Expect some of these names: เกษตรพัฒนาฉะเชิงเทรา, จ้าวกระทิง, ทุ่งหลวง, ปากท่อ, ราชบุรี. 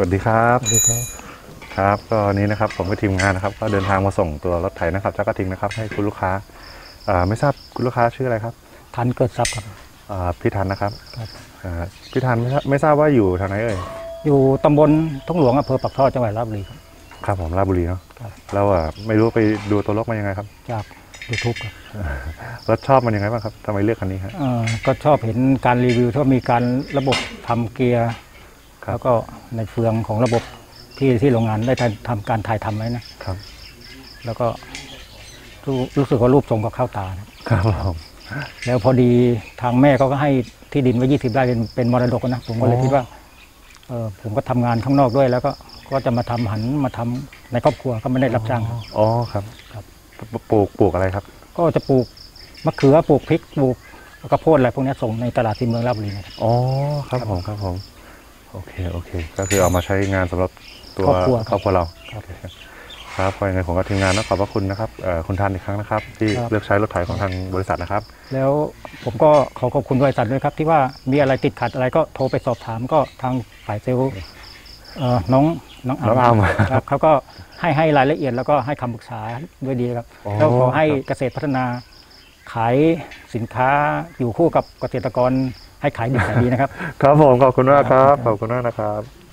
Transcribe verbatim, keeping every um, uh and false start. สวัสดีครับสวัสดีครับครับก็นี้นะครับผมกับทีมงานนะครับก็เดินทางมาส่งตัวรถไถนะครับจากกระทิงนะครับให้คุณลูกค้าไม่ทราบคุณลูกค้าชื่ออะไรครับทันเกิดทรัพย์ครับพี่ทันนะครับพี่ทันไม่ทราบว่าอยู่ทางไหนเอ่ยอยู่ตำบลทุ่งหลวงอำเภอปากท่อจังหวัดราชบุรีครับครับผมราชบุรีเนาะเราอ่ะไม่รู้ไปดูตัวรถมายังไงครับจากยูทูบครับรถชอบมันยังไงบ้างครับทำไมเลือกคันนี้ครับก็ชอบเห็นการรีวิวที่มีการระบบทำเกียร์แล้วก็ในเฟืองของระบบที่ที่โรงงานได้ทำการถ่ายทำไว้นะครับแล้วก็รู้สึกว่ารูปทรงก็เข้าตาครับผมแล้วพอดีทางแม่เขาก็ให้ที่ดินไว้ยี่สิบไร่เป็นเป็นมรดกนะผมก็เลยคิดว่าเออผมก็ทำงานข้างนอกด้วยแล้วก็ก็จะมาทำหันมาทำในครอบครัวก็ไม่ได้รับจ้างอ๋อครับครับปลูกปลูกอะไรครับก็จะปลูกมะเขือปลูกพริกปลูกกระโพดอะไรพวกนี้ส่งในตลาดที่เมืองราชบุรีนะครับอ๋อครับผมครับผมโอเคโอเคก็คือเอามาใช้งานสำหรับตัวครอบครัวเราครับพอยังไงผมกับทีมงานนะขอบพระคุณนะครับคุณทันอีกครั้งนะครับที่เลือกใช้รถไถของทางบริษัทนะครับแล้วผมก็ขอขอบคุณบริษัทด้วยครับที่ว่ามีอะไรติดขัดอะไรก็โทรไปสอบถามก็ทางฝ่ายเซลล์น้องน้องอาร์มครับเขาก็ให้ให้รายละเอียดแล้วก็ให้คำปรึกษาด้วยดีครับแล้วขอให้เกษตรพัฒนาขายสินค้าอยู่คู่กับเกษตรกรให้ขายดีขายดีนะครับครับผมขอบคุณมากครับขอบคุณมากนะครับ